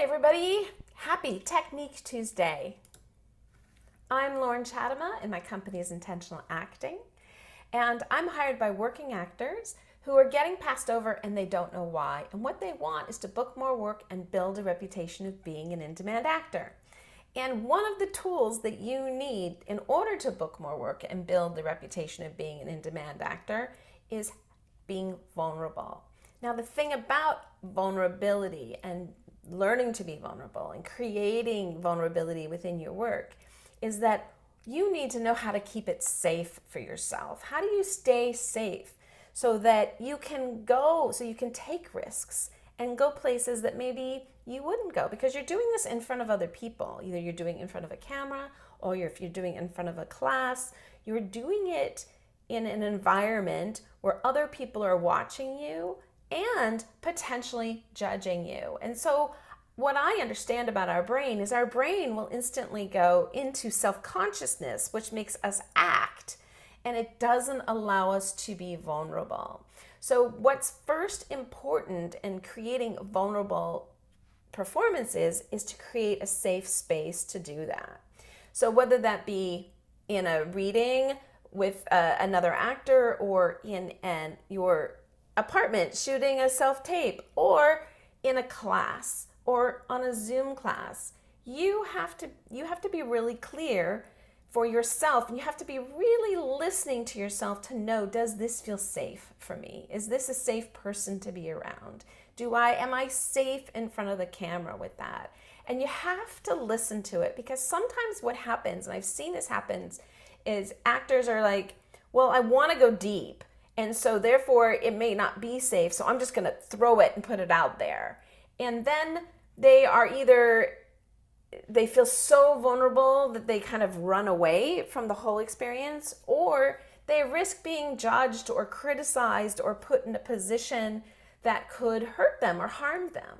Hi everybody, happy Technique Tuesday. I'm Loren Chadima and my company is Intentional Acting, and I'm hired by working actors who are getting passed over and they don't know why, and what they want is to book more work and build a reputation of being an in-demand actor. And one of the tools that you need in order to book more work and build the reputation of being an in-demand actor is being vulnerable. Now, the thing about vulnerability and learning to be vulnerable and creating vulnerability within your work is that you need to know how to keep it safe for yourself. How do you stay safe so that you can go, so you can take risks and go places that maybe you wouldn't go, because you're doing this in front of other people. Either you're doing it in front of a camera, or if you're doing it in front of a class, you're doing it in an environment where other people are watching you and potentially judging you. And so what I understand about our brain is our brain will instantly go into self-consciousness, which makes us act, and it doesn't allow us to be vulnerable. So what's first important in creating vulnerable performances is to create a safe space to do that. So whether that be in a reading with another actor, or in your apartment shooting a self-tape, or in a class, or on a Zoom class, you have to be really clear for yourself, and you have to be really listening to yourself to know, does this feel safe for me? Is this a safe person to be around? Am I safe in front of the camera with that? And you have to listen to it, because sometimes what happens, and I've seen this happen, is actors are like, well, I want to go deep, and so therefore it may not be safe, so I'm just going to throw it and put it out there. And then they feel so vulnerable that they kind of run away from the whole experience, or they risk being judged or criticized or put in a position that could hurt them or harm them.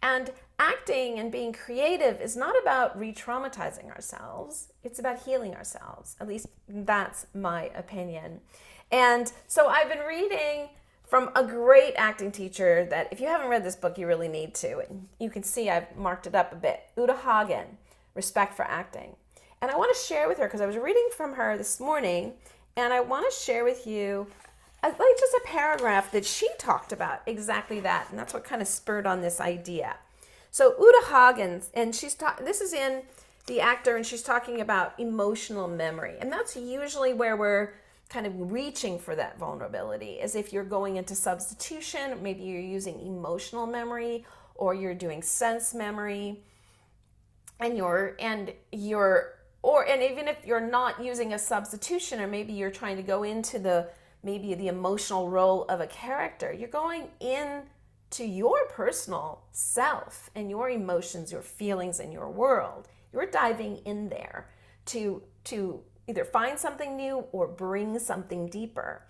And acting and being creative is not about re-traumatizing ourselves, it's about healing ourselves. At least that's my opinion. And so I've been reading from a great acting teacher that, if you haven't read this book, you really need to. And you can see I've marked it up a bit. Uta Hagen, Respect for Acting. And I want to share with her, because I was reading from her this morning, and I want to share with you like just a paragraph that she talked about exactly that. And that's what kind of spurred on this idea. So Uta Hagen, and this is in The Actor, and she's talking about emotional memory. And that's usually where we're kind of reaching for that vulnerability, as if you're going into substitution. Maybe you're using emotional memory, or you're doing sense memory, and even if you're not using a substitution, or maybe you're trying to go into maybe the emotional role of a character, you're going in to your personal self and your emotions, your feelings, and your world. You're diving in there to either find something new or bring something deeper.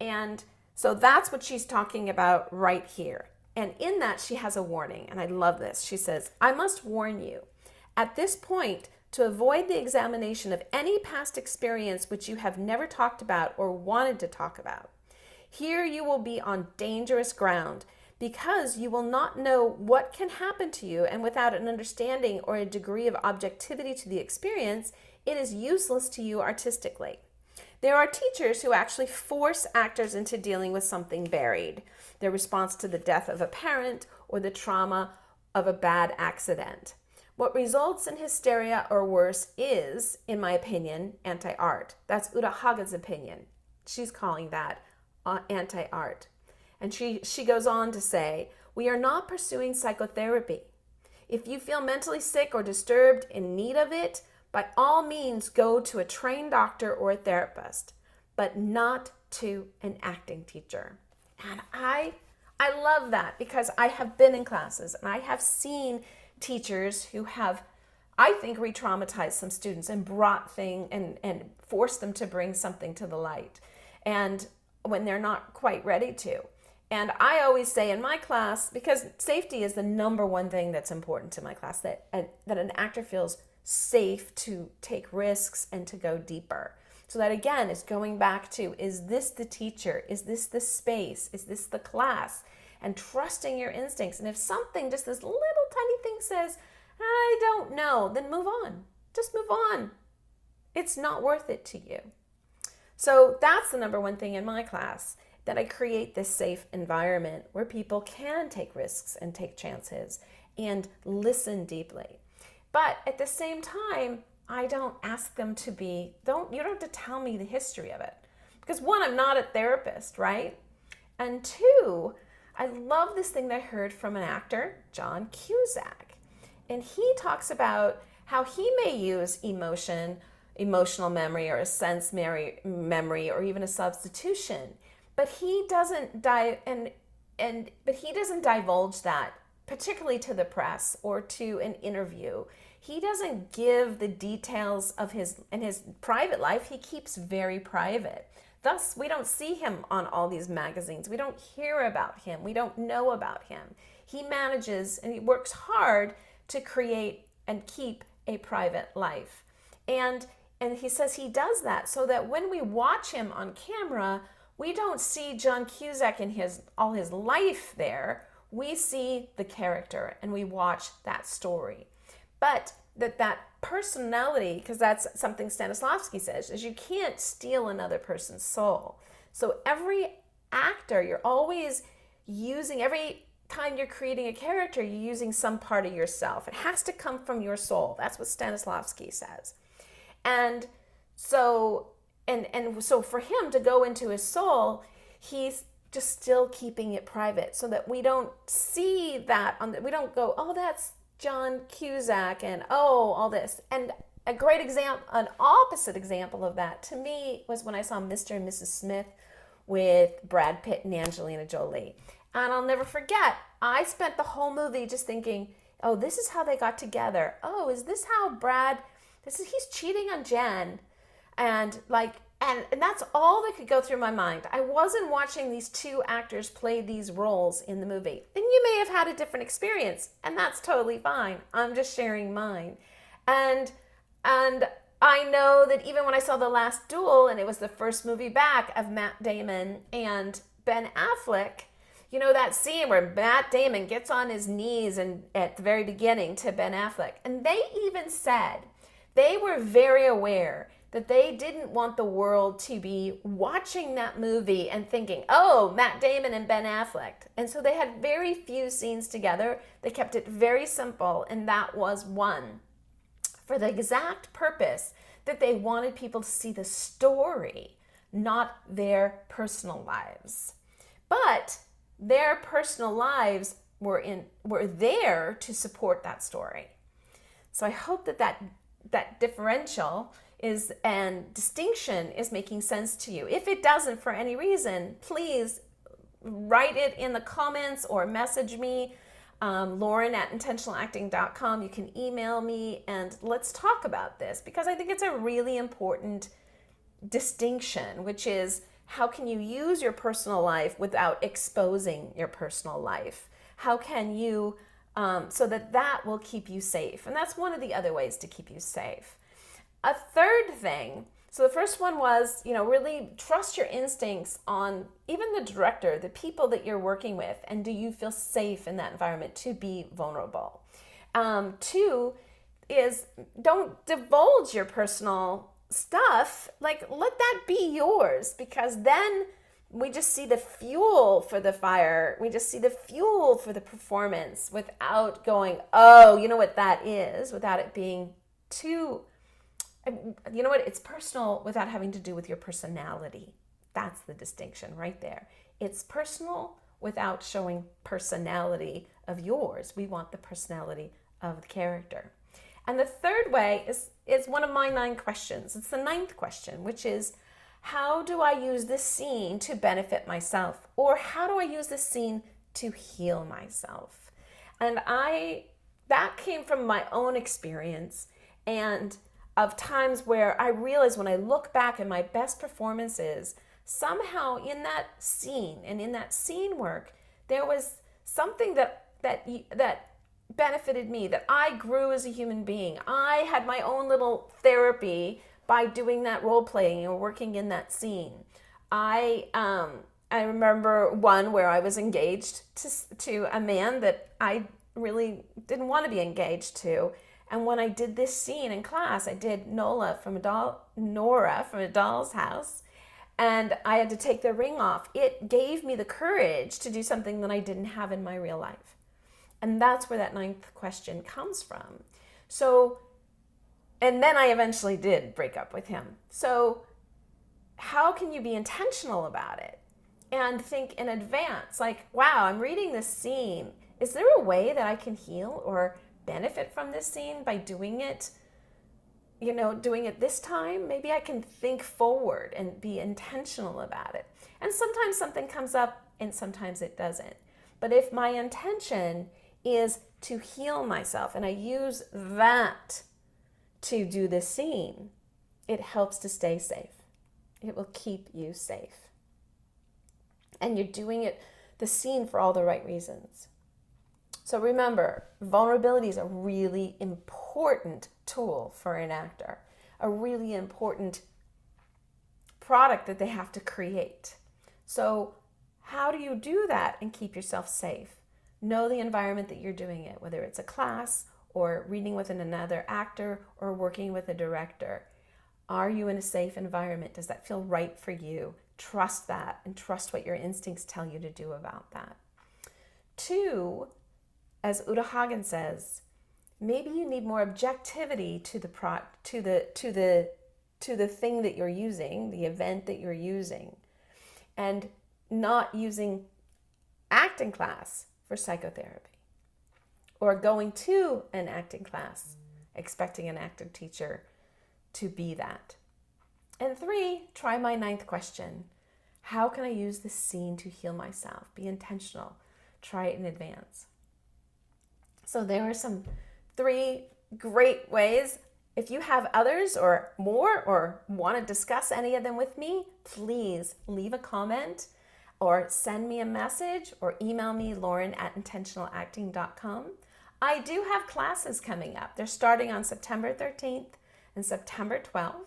And so that's what she's talking about right here. And in that, she has a warning, and I love this. She says, "I must warn you, at this point, to avoid the examination of any past experience which you have never talked about or wanted to talk about. Here you will be on dangerous ground, because you will not know what can happen to you, and without an understanding or a degree of objectivity to the experience, it is useless to you artistically. There are teachers who actually force actors into dealing with something buried, their response to the death of a parent or the trauma of a bad accident. What results in hysteria or worse is, in my opinion, anti-art." That's Uta Hagen's opinion. She's calling that anti-art. And she goes on to say, "We are not pursuing psychotherapy. If you feel mentally sick or disturbed in need of it, by all means go to a trained doctor or a therapist, but not to an acting teacher." And I love that, because I have been in classes and I have seen teachers who have, I think, re-traumatized some students and forced them to bring something to the light, and when they're not quite ready to. And I always say in my class, because safety is the number one thing that's important to my class, that an actor feels safe to take risks and to go deeper. So that, again, is going back to, is this the teacher? Is this the space? Is this the class? and trusting your instincts. And if something, just this little tiny thing says, I don't know, then move on. Just move on. It's not worth it to you. So that's the number one thing in my class, that I create this safe environment where people can take risks and take chances and listen deeply. But at the same time, I don't ask them to be, you don't have to tell me the history of it. Because one, I'm not a therapist, right? And two, I love this thing that I heard from an actor, John Cusack. And he talks about how he may use emotion, emotional memory, or a sense memory, or even a substitution, but he doesn't divulge that, particularly to the press or to an interview. He doesn't give the details of his private life. He keeps very private. Thus, we don't see him on all these magazines. We don't hear about him. We don't know about him. He manages and he works hard to create and keep a private life. And he says he does that so that when we watch him on camera, we don't see John Cusack in all his life there. We see the character and we watch that story. But that personality, because that's something Stanislavski says, is you can't steal another person's soul. So every actor, you're always using, every time you're creating a character, you're using some part of yourself. It has to come from your soul. That's what Stanislavski says. And so for him to go into his soul, he's just still keeping it private so that we don't see that we don't go, oh, that's John Cusack, and oh, all this. And a great example, an opposite example of that to me was when I saw Mr. and Mrs. Smith with Brad Pitt and Angelina Jolie. And I'll never forget, I spent the whole movie just thinking, oh, this is how they got together. Oh, is this how Brad, he's cheating on Jen. And that's all that could go through my mind. I wasn't watching these two actors play these roles in the movie. And you may have had a different experience, and that's totally fine. I'm just sharing mine. And I know that even when I saw The Last Duel, and it was the first movie back of Matt Damon and Ben Affleck, you know, that scene where Matt Damon gets on his knees and at the very beginning to Ben Affleck. And they even said they were very aware that they didn't want the world to be watching that movie and thinking, oh, Matt Damon and Ben Affleck. And so they had very few scenes together. They kept it very simple, and that was one for the exact purpose that they wanted people to see the story, not their personal lives. But their personal lives were there to support that story. So I hope that that differential is and distinction is making sense to you. If it doesn't for any reason, please write it in the comments or message me, Lauren@intentionalacting.com. You can email me and let's talk about this, because I think it's a really important distinction, which is how can you use your personal life without exposing your personal life? How can you, so that will keep you safe. And that's one of the other ways to keep you safe. A third thing, so the first one was, you know, really trust your instincts on even the director, the people that you're working with, and do you feel safe in that environment to be vulnerable? Two is don't divulge your personal stuff, like let that be yours, because then we just see the fuel for the fire. We just see the fuel for the performance without going, oh, you know what that is, without it being too, you know what, it's personal without having to do with your personality. That's the distinction right there. It's personal without showing personality of yours. We want the personality of the character. And the third way is one of my 9 questions. It's the 9th question, which is, how do I use this scene to benefit myself? Or how do I use this scene to heal myself? And that came from my own experience and of times where I realize when I look back at my best performances, somehow in that scene and in that scene work, there was something that benefited me, that I grew as a human being. I had my own little therapy by doing that role playing or working in that scene. I I remember one where I was engaged to a man that I really didn't want to be engaged to. And when I did this scene in class, I did Nora from a Doll's House, and I had to take the ring off. It gave me the courage to do something that I didn't have in my real life. And that's where that ninth question comes from. So, and then I eventually did break up with him. So how can you be intentional about it and think in advance, like, wow, I'm reading this scene. Is there a way that I can heal or benefit from this scene by doing it, you know, doing it this time? Maybe I can think forward and be intentional about it. And sometimes something comes up and sometimes it doesn't. But if my intention is to heal myself and I use that to do this scene, it helps to stay safe. It will keep you safe. And you're doing it, the scene, for all the right reasons. So remember, vulnerability is a really important tool for an actor, a really important product that they have to create. So how do you do that and keep yourself safe? Know the environment that you're doing it, whether it's a class or reading with another actor or working with a director. Are you in a safe environment? Does that feel right for you? Trust that, and trust what your instincts tell you to do about that. 2, as Uta Hagen says, maybe you need more objectivity to the thing that you're using, the event that you're using, and not using acting class for psychotherapy, or going to an acting class expecting an acting teacher to be that. And 3, try my ninth question. How can I use this scene to heal myself? Be intentional. Try it in advance. So there are some 3 great ways. If you have others or more, or want to discuss any of them with me, please leave a comment or send me a message or email me, lauren@intentionalacting.com. I do have classes coming up. They're starting on September 13th and September 12th.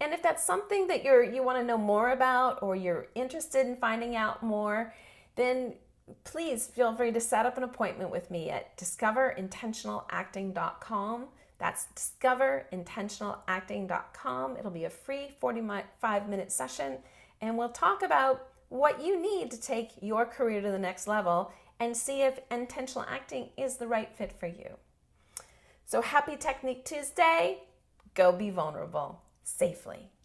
And if that's something that you want to know more about, or you're interested in finding out more, then please feel free to set up an appointment with me at discoverintentionalacting.com. That's discoverintentionalacting.com. It'll be a free 45-minute session, and we'll talk about what you need to take your career to the next level and see if intentional acting is the right fit for you. So happy Technique Tuesday. Go be vulnerable safely.